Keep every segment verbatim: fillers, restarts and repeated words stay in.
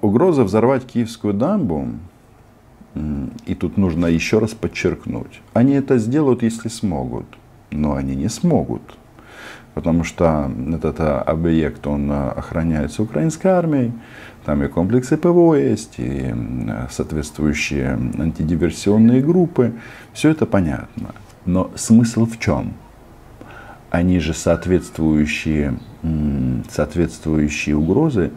Угроза взорвать Киевскую дамбу, и тут нужно еще раз подчеркнуть, они это сделают, если смогут, но они не смогут, потому что этот объект, он охраняется украинской армией, там и комплексы ПВО есть, и соответствующие антидиверсионные группы, все это понятно. Но смысл в чем? Они же соответствующие, соответствующие угрозы,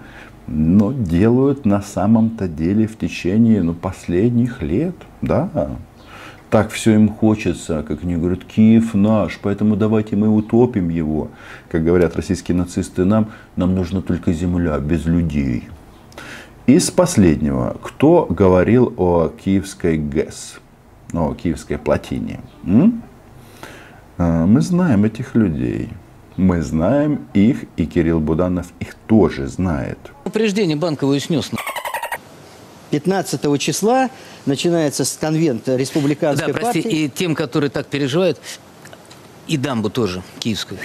но делают на самом-то деле в течение ну, последних лет, да. Так все им хочется, как они говорят, Киев наш, поэтому давайте мы утопим его. Как говорят российские нацисты, нам, нам нужна только земля, без людей. Из последнего, кто говорил о Киевской ГЭС, о Киевской плотине? М? Мы знаем этих людей. Мы знаем их, и Кирилл Буданов их тоже знает. Упреждение банковую снес. пятнадцатого числа начинается с конвента республиканской да, прости, партии. И тем, которые так переживают, и дамбу тоже, киевскую.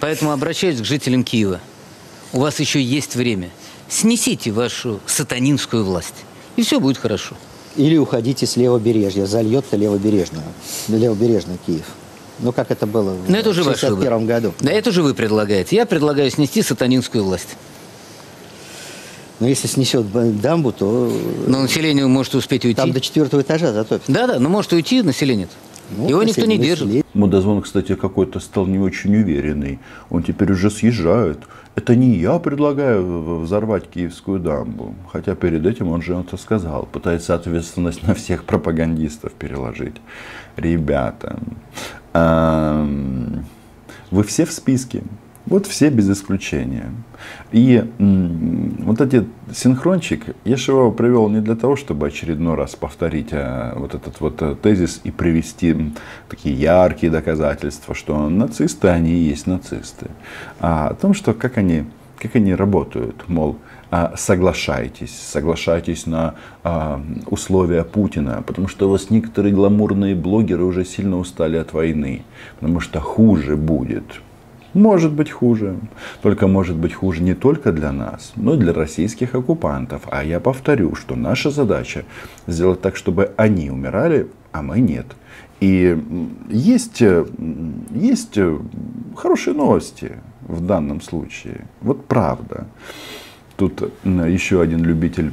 Поэтому обращаюсь к жителям Киева. У вас еще есть время. Снесите вашу сатанинскую власть, и все будет хорошо. Или уходите с левобережья, зальет-то левобережную, левобережный Киев. Ну, как это было в шестьдесят первом году. Да, это же вы предлагаете. Я предлагаю снести сатанинскую власть. Но если снесет дамбу, то... Но население может успеть уйти. Там до четвертого этажа затопит. Да-да, но может уйти население-то. Ну, его никто не держит. Мудозвон, кстати, какой-то стал не очень уверенный. Он теперь уже съезжает. Это не я предлагаю взорвать Киевскую дамбу. Хотя перед этим он же это сказал. Пытается ответственность на всех пропагандистов переложить. Ребята, вы все в списке. Вот все без исключения. И вот этот синхрончик, я же его привел не для того, чтобы очередной раз повторить вот этот вот тезис и привести такие яркие доказательства, что нацисты, они и есть нацисты. А о том, что как они, как они работают, мол, соглашайтесь, соглашайтесь на а, условия Путина, потому что у вас некоторые гламурные блогеры уже сильно устали от войны, потому что хуже будет. Может быть хуже. Только может быть хуже не только для нас, но и для российских оккупантов. А я повторю, что наша задача сделать так, чтобы они умирали, а мы нет. И есть, есть хорошие новости в данном случае. Вот правда. Тут еще один любитель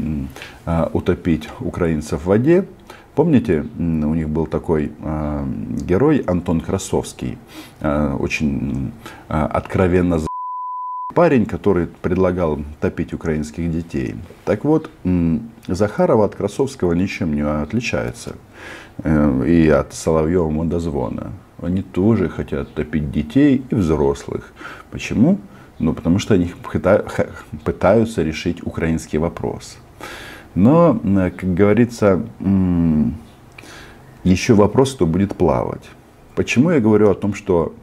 утопить украинцев в воде. Помните, у них был такой э, герой Антон Красовский, э, очень э, откровенно за... парень, который предлагал топить украинских детей. Так вот, э, Захарова от Красовского ничем не отличается, э, и от Соловьева мудозвона. Они тоже хотят топить детей и взрослых. Почему? Ну, потому что они пытаются решить украинский вопрос. Но, как говорится, еще вопрос, кто будет плавать. Почему я говорю о том, что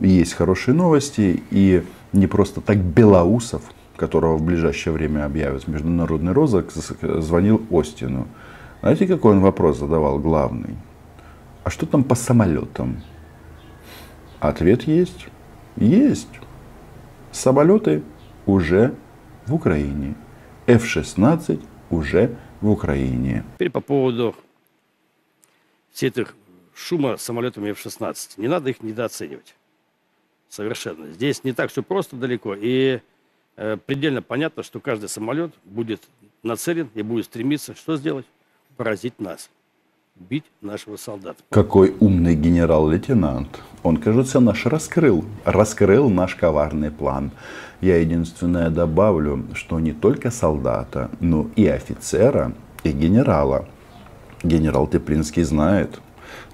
есть хорошие новости, и не просто так Белоусов, которого в ближайшее время объявят международный розыск, звонил Остину. Знаете, какой он вопрос задавал главный? А что там по самолетам? Ответ есть. Есть. Самолеты уже в Украине. эф шестнадцать уже в Украине. Теперь по поводу всех этих шума с самолетами эф шестнадцать. Не надо их недооценивать. Совершенно. Здесь не так все просто далеко. И э, предельно понятно, что каждый самолет будет нацелен и будет стремиться, что сделать? Поразить нас. Бить нашего солдата. Какой умный генерал-лейтенант. Он, кажется, наш раскрыл. Раскрыл наш коварный план. Я единственное добавлю, что не только солдата, но и офицера, и генерала. Генерал Теплинский знает.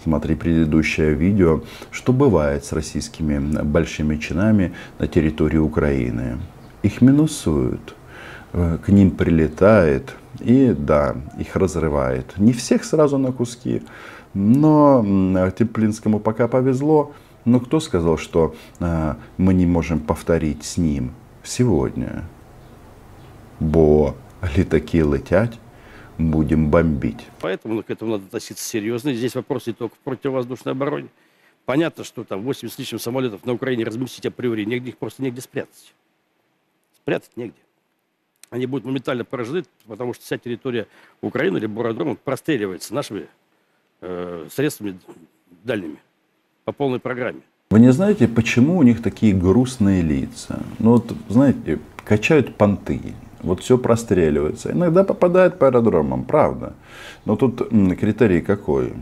Смотри предыдущее видео, что бывает с российскими большими чинами на территории Украины. Их минусуют. К ним прилетает... И да, их разрывает. Не всех сразу на куски. Но Теплинскому пока повезло. Но кто сказал, что э, мы не можем повторить с ним сегодня? Бо літаки летять, будем бомбить. Поэтому к этому надо относиться серьезно. Здесь вопрос не только в противовоздушной обороне. Понятно, что там восемьдесят с лишним самолетов на Украине разместить априори. Негде их просто негде спрятать. Спрятать негде. они будут моментально поражены, потому что вся территория Украины или аэродрома простреливается нашими э, средствами дальними по полной программе. Вы не знаете, почему у них такие грустные лица? Ну вот, знаете, качают понты. Вот все простреливается. Иногда попадает по аэродромам, правда. Но тут критерий какой?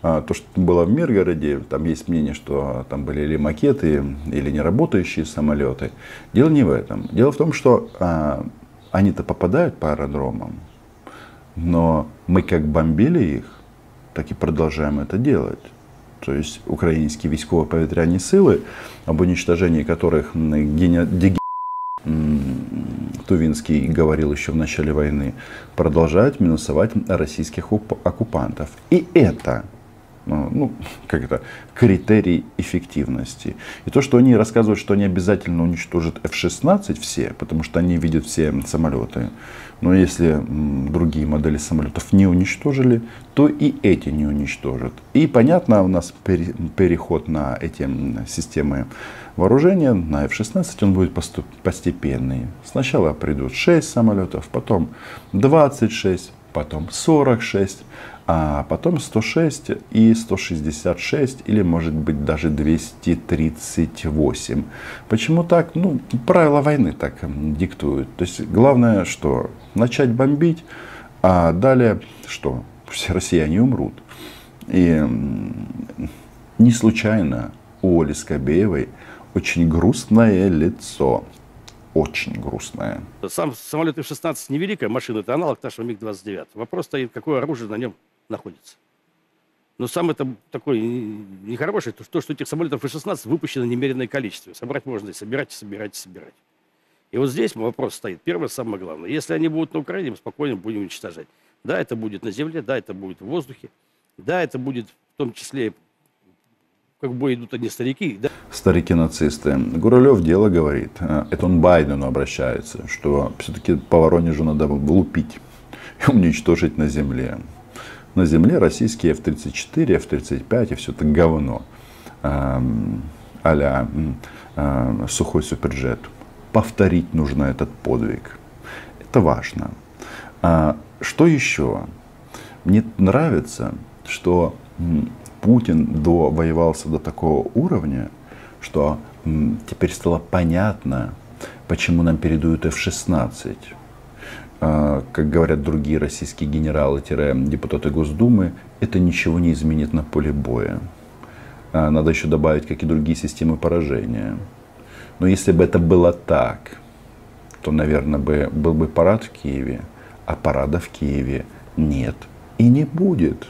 То, что было в Миргороде, там есть мнение, что там были или макеты, или неработающие самолеты. Дело не в этом. Дело в том, что а, они-то попадают по аэродромам, но мы как бомбили их, так и продолжаем это делать. То есть украинские військово-повітряні сили, об уничтожении которых гене... Тувинский говорил еще в начале войны, продолжают минусовать российских оккупантов. И это, ну, как это, критерий эффективности. И то, что они рассказывают, что они обязательно уничтожат эф шестнадцать все, потому что они видят все самолеты. Но если другие модели самолетов не уничтожили, то и эти не уничтожат. И понятно, у нас переход на эти системы вооружения, на эф шестнадцать, он будет постепенный. Сначала придут шесть самолетов, потом двадцать шесть, потом сорок шесть, а потом сто шесть и сто шестьдесят шесть, или может быть даже двести тридцать восемь. Почему так? Ну, правила войны так диктуют. То есть главное, что начать бомбить, а далее что? Все россияне умрут. И не случайно у Оли Скабеевой очень грустное лицо. Очень грустное. Сам самолет эф шестнадцать невеликая машина, это аналог нашего миг двадцать девять. Вопрос стоит, какое оружие на нем находится. Но сам это такой нехороший, то, что этих самолетов эф шестнадцать выпущено немереное количество. Собрать можно и собирать, и собирать, и собирать. И вот здесь вопрос стоит. Первое, самое главное. Если они будут на Украине, мы спокойно будем уничтожать. Да, это будет на земле, да, это будет в воздухе, да, это будет в том числе, как в бой идут одни старики. Да? Старики-нацисты. Гуролев дело говорит. Это он Байдену обращается, что все-таки по Воронежу надо влупить и уничтожить на земле. На земле российские эф тридцать четыре, эф тридцать пять и все это говно. А-ля сухой суперджет. Повторить нужно этот подвиг. Это важно. Что еще? Мне нравится, что Путин довоевался до такого уровня, что теперь стало понятно, почему нам передают эф шестнадцать. Как говорят другие российские генералы-депутаты Госдумы, это ничего не изменит на поле боя. Надо еще добавить, как и другие системы поражения. Но если бы это было так, то, наверное, бы, был бы парад в Киеве, а парада в Киеве нет и не будет.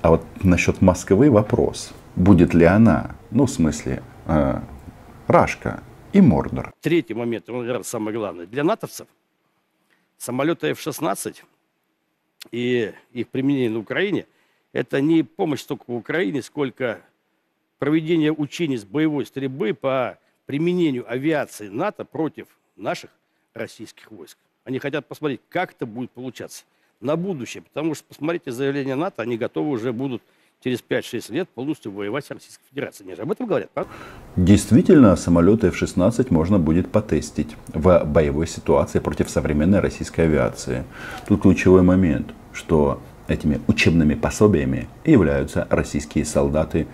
А вот насчет Москвы вопрос. Будет ли она? Ну, в смысле, э, Рашка и Мордор. Третий момент, он, наверное, самый главный. Для натовцев самолеты эф шестнадцать и их применение на Украине – это не помощь только в Украине, сколько проведение учений с боевой стрельбы по применению авиации НАТО против наших российских войск. Они хотят посмотреть, как это будет получаться на будущее, потому что, посмотрите, заявление НАТО, они готовы уже будут через пять-шесть лет полностью воевать с Российской Федерацией. Они же об этом говорят, правда? Действительно, самолеты эф шестнадцать можно будет потестить в боевой ситуации против современной российской авиации. Тут ключевой момент, что этими учебными пособиями являются российские солдаты,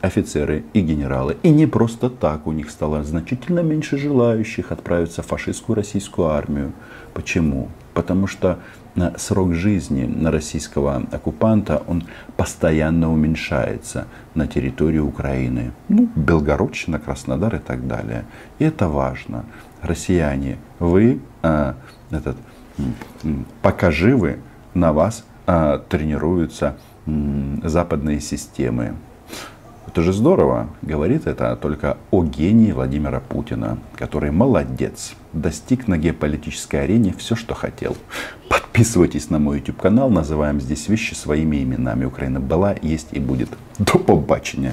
офицеры и генералы. И не просто так, у них стало значительно меньше желающих отправиться в фашистскую российскую армию. Почему? Потому что срок жизни российского оккупанта, он постоянно уменьшается на территории Украины. Ну, Белгородчина, Краснодар и так далее. И это важно. Россияне, вы, а, этот, пока живы, на вас а, тренируются м, западные системы. Это же здорово. Говорит это только о гении Владимира Путина, который молодец, достиг на геополитической арене все, что хотел. Подписывайтесь на мой YouTube канал, называем здесь вещи своими именами. Украина была, есть и будет. До побачення.